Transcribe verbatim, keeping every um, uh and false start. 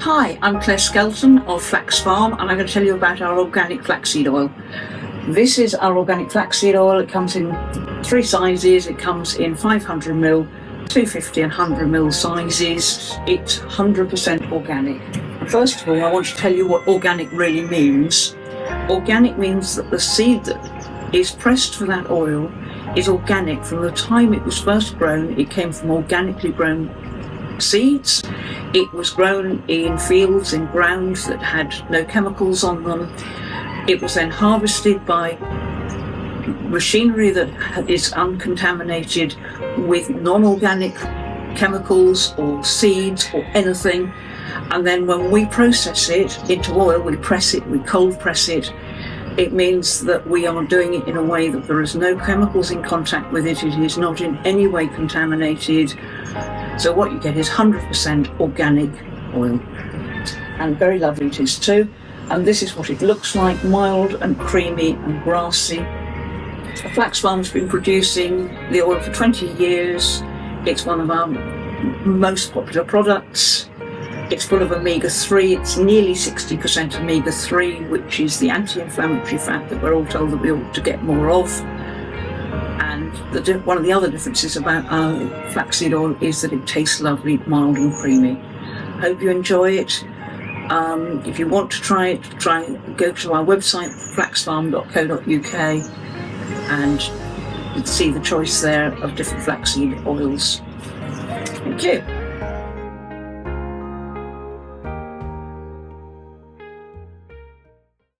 Hi, I'm Claire Skelton of Flax Farm, and I'm going to tell you about our organic flaxseed oil. This is our organic flaxseed oil. It comes in three sizes. It comes in five hundred mil, two fifty and one hundred mil sizes. It's one hundred percent organic. First of all, I want to tell you what organic really means. Organic means that the seed that is pressed for that oil is organic. From the time it was first grown, it came from organically grown seeds. It was grown in fields and grounds that had no chemicals on them. It was then harvested by machinery that is uncontaminated with non-organic chemicals or seeds or anything. And then when we process it into oil, we press it, we cold press it. It means that we are doing it in a way that there is no chemicals in contact with it. It is not in any way contaminated. So what you get is one hundred percent organic oil, and very lovely it is too. And this is what it looks like, mild and creamy and grassy. The Flax Farm's been producing the oil for twenty years. It's one of our most popular products. It's full of omega three, it's nearly sixty percent omega three, which is the anti-inflammatory fat that we're all told that we ought to get more of. And the, one of the other differences about our flaxseed oil is that it tastes lovely, mild and creamy. Hope you enjoy it. Um, if you want to try it, try go to our website, flax farm dot co dot U K, and see the choice there of different flaxseed oils. Thank you.